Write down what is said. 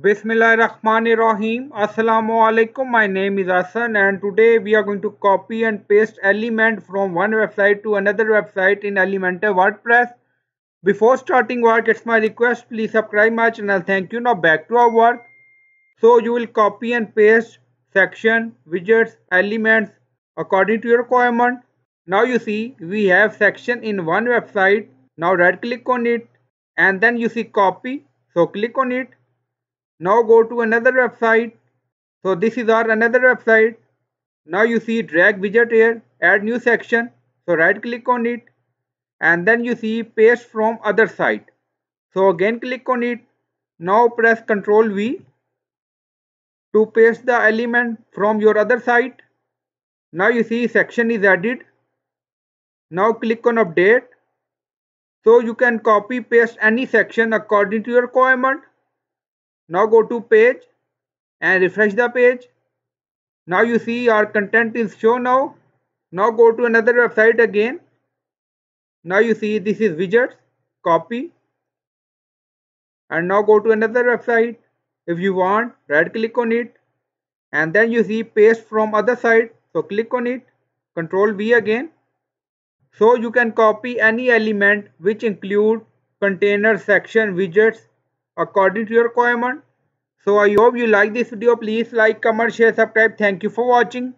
Bismillahirrahmanirrahim. Assalamu alaikum. My name is Hasan and today we are going to copy and paste element from one website to another website in Elementor WordPress. Before starting work, it's my request, please subscribe my channel. Thank you. Now back to our work. So you will copy and paste section, widgets, elements according to your requirement. Now you see we have section in one website. Now right click on it and then you see copy. So click on it. Now go to another website. So this is our another website. Now you see drag widget here, add new section. So right click on it and then you see paste from other site. So again click on it. Now press Ctrl V to paste the element from your other site. Now you see section is added. Now click on update. So you can copy paste any section according to your requirement. Now go to page and refresh the page. Now you see our content is shown now. Now go to another website again. Now you see this is widgets, copy. And now go to another website. If you want, right click on it. And then you see paste from other site. So click on it, Ctrl V again. So you can copy any element which include container, section, widgets, according to your requirement. So I hope you like this video. Please like, comment, share, subscribe. Thank you for watching.